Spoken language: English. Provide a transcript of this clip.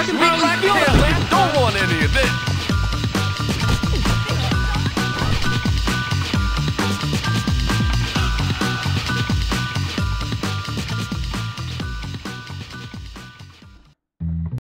I can be black.